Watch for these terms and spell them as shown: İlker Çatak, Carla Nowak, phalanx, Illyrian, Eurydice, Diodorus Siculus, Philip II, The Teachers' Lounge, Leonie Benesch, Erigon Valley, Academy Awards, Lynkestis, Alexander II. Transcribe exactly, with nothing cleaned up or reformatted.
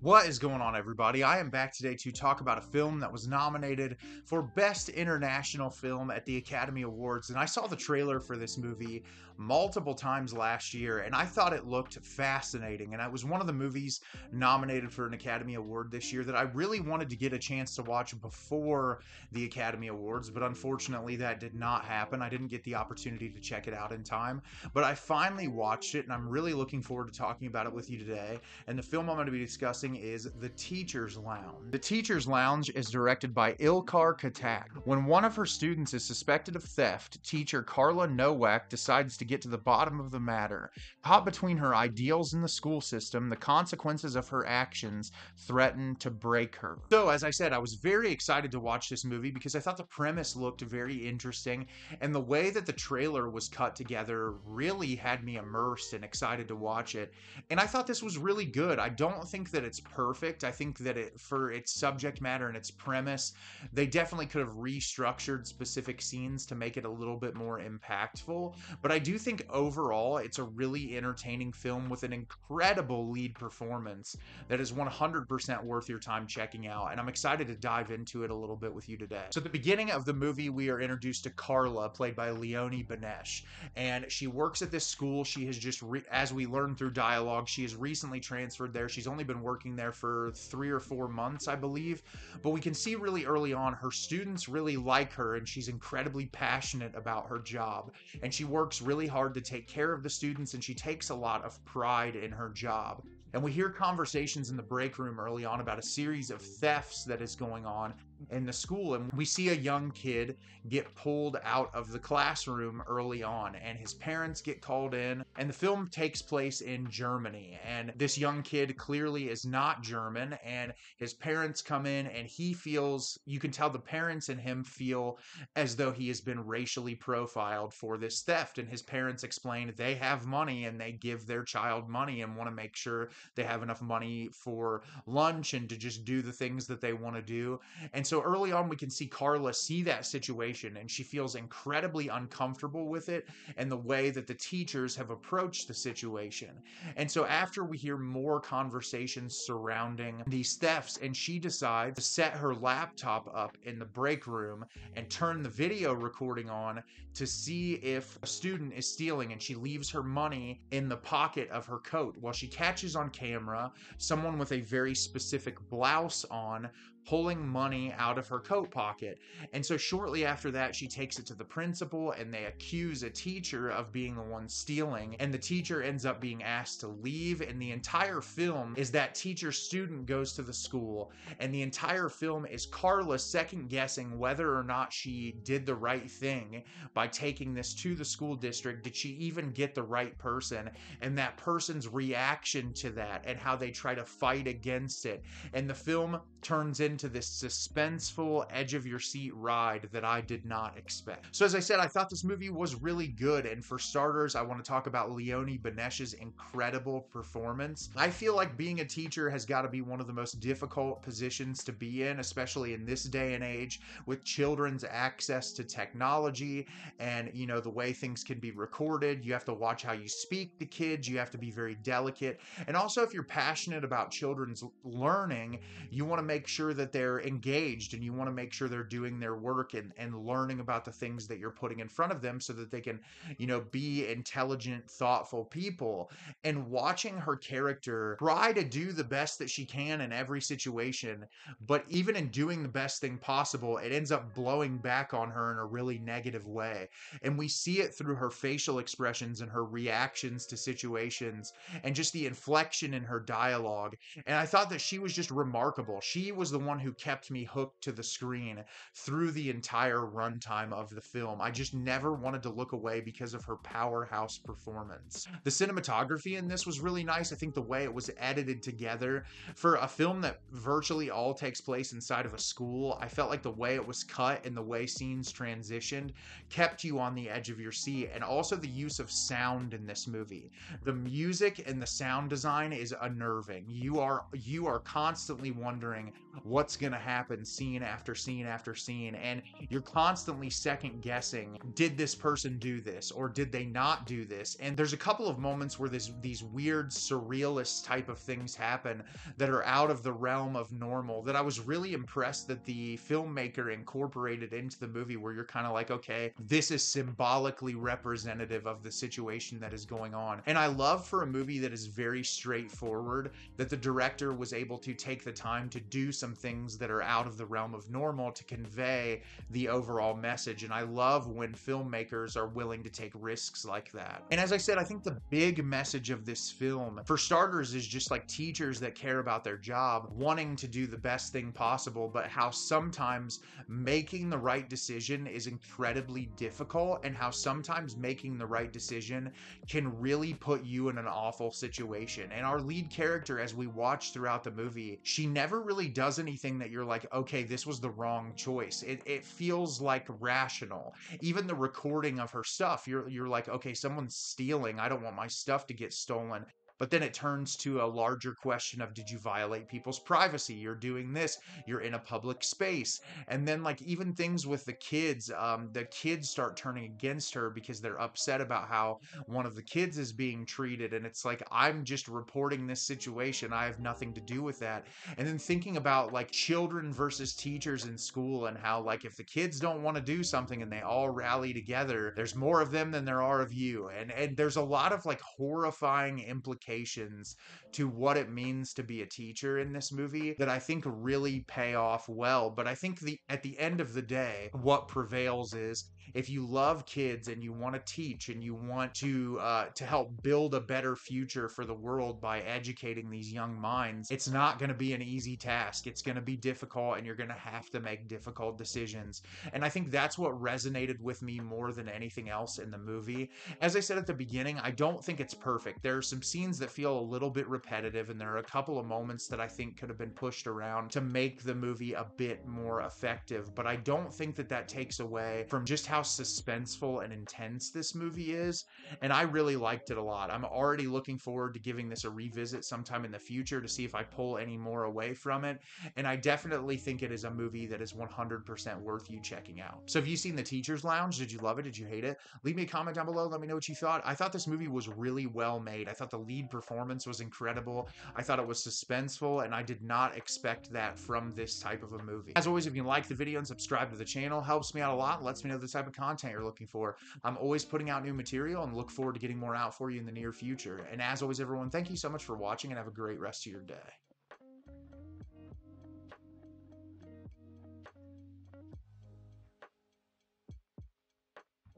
What is going on, everybody? I am back today to talk about a film that was nominated for Best International Film at the Academy Awards, and I saw the trailer for this movie multiple times last year, and I thought it looked fascinating, and it was one of the movies nominated for an Academy Award this year that I really wanted to get a chance to watch before the Academy Awards, but unfortunately that did not happen. I didn't get the opportunity to check it out in time, but I finally watched it, and I'm really looking forward to talking about it with you today, and the film I'm going to be discussing is The Teachers' Lounge. The Teachers' Lounge is directed by İlker Çatak. When one of her students is suspected of theft, teacher Carla Nowak decides to get to the bottom of the matter. Caught between her ideals and the school system, the consequences of her actions threaten to break her. So, as I said, I was very excited to watch this movie because I thought the premise looked very interesting, and the way that the trailer was cut together really had me immersed and excited to watch it. And I thought this was really good. I don't think that it's perfect. I think that it, for its subject matter and its premise, they definitely could have restructured specific scenes to make it a little bit more impactful, but I do think overall it's a really entertaining film with an incredible lead performance that is one hundred percent worth your time checking out, and I'm excited to dive into it a little bit with you today. So at the beginning of the movie, we are introduced to Carla, played by Leonie Benesch, and she works at this school. She has just, re as we learn through dialogue, she has recently transferred there. She's only been working Working there for three or four months, I believe, but we can see really early on her students really like her, and she's incredibly passionate about her job, and she works really hard to take care of the students, and she takes a lot of pride in her job. And we hear conversations in the break room early on about a series of thefts that is going on in the school, and we see a young kid get pulled out of the classroom early on, and his parents get called in, and the film takes place in Germany, and this young kid clearly is not German, and his parents come in, and he feels, you can tell the parents and him feel as though he has been racially profiled for this theft, and his parents explain they have money and they give their child money and want to make sure they have enough money for lunch and to just do the things that they want to do. And so early on, we can see Carla see that situation, and she feels incredibly uncomfortable with it and the way that the teachers have approached the situation. And so after we hear more conversations surrounding these thefts, and she decides to set her laptop up in the break room and turn the video recording on to see if a student is stealing, and she leaves her money in the pocket of her coat. While she catches on camera someone with a very specific blouse on pulling money out of her coat pocket. And so shortly after that, she takes it to the principal, and they accuse a teacher of being the one stealing, and the teacher ends up being asked to leave. And the entire film is that teacher-student goes to the school, and the entire film is Carla second-guessing whether or not she did the right thing by taking this to the school district. Did she even get the right person? And that person's reaction to that, and how they try to fight against it. And the film turns into to this suspenseful edge-of-your-seat ride that I did not expect. So as I said, I thought this movie was really good, and for starters, I want to talk about Leonie Benesch's incredible performance. I feel like being a teacher has got to be one of the most difficult positions to be in, especially in this day and age, with children's access to technology and, you know, the way things can be recorded. You have to watch how you speak to kids. You have to be very delicate. And also, if you're passionate about children's learning, you want to make sure that they're engaged, and you want to make sure they're doing their work and, and learning about the things that you're putting in front of them so that they can, you know, be intelligent, thoughtful people. And watching her character try to do the best that she can in every situation, but even in doing the best thing possible, it ends up blowing back on her in a really negative way. And we see it through her facial expressions and her reactions to situations and just the inflection in her dialogue. And I thought that she was just remarkable. She was the one who kept me hooked to the screen through the entire runtime of the film. I just never wanted to look away because of her powerhouse performance. The cinematography in this was really nice. I think the way it was edited together for a film that virtually all takes place inside of a school, I felt like the way it was cut and the way scenes transitioned kept you on the edge of your seat. And also the use of sound in this movie. The music and the sound design is unnerving. You are you are constantly wondering what what's going to happen scene after scene after scene. And you're constantly second guessing, did this person do this or did they not do this? And there's a couple of moments where this, these weird surrealist type of things happen that are out of the realm of normal that I was really impressed that the filmmaker incorporated into the movie, where you're kind of like, okay, this is symbolically representative of the situation that is going on. And I love for a movie that is very straightforward that the director was able to take the time to do some things that are out of the realm of normal to convey the overall message. And I love when filmmakers are willing to take risks like that. And as I said, I think the big message of this film, for starters, is just like teachers that care about their job, wanting to do the best thing possible, but how sometimes making the right decision is incredibly difficult, and how sometimes making the right decision can really put you in an awful situation. And our lead character, as we watch throughout the movie, she never really does anything that you're like, okay, this was the wrong choice. It, it feels like rational. Even the recording of her stuff, you're, you're like, okay, someone's stealing. I don't want my stuff to get stolen. But then it turns to a larger question of, did you violate people's privacy? You're doing this, you're in a public space. And then like even things with the kids, um, the kids start turning against her because they're upset about how one of the kids is being treated. And it's like, I'm just reporting this situation. I have nothing to do with that. And then thinking about like children versus teachers in school, and how like if the kids don't want to do something and they all rally together, there's more of them than there are of you. And, and there's a lot of like horrifying implications to what it means to be a teacher in this movie that I think really pay off well. But I think the at the end of the day, what prevails is, if you love kids and you want to teach and you want to uh, to help build a better future for the world by educating these young minds, it's not going to be an easy task. It's going to be difficult, and you're going to have to make difficult decisions. And I think that's what resonated with me more than anything else in the movie. As I said at the beginning, I don't think it's perfect. There are some scenes that feel a little bit repetitive, and there are a couple of moments that I think could have been pushed around to make the movie a bit more effective. But I don't think that that takes away from just how How suspenseful and intense this movie is, and I really liked it a lot. I'm already looking forward to giving this a revisit sometime in the future to see if I pull any more away from it, and I definitely think it is a movie that is one hundred percent worth you checking out. So have you seen The Teachers' Lounge? Did you love it? Did you hate it? Leave me a comment down below. Let me know what you thought. I thought this movie was really well made. I thought the lead performance was incredible. I thought it was suspenseful, and I did not expect that from this type of a movie. As always, if you like the video and subscribe to the channel, helps me out a lot, lets me know the type of content you're looking for. I'm always putting out new material and look forward to getting more out for you in the near future. And as always, everyone, thank you so much for watching, and have a great rest of your day.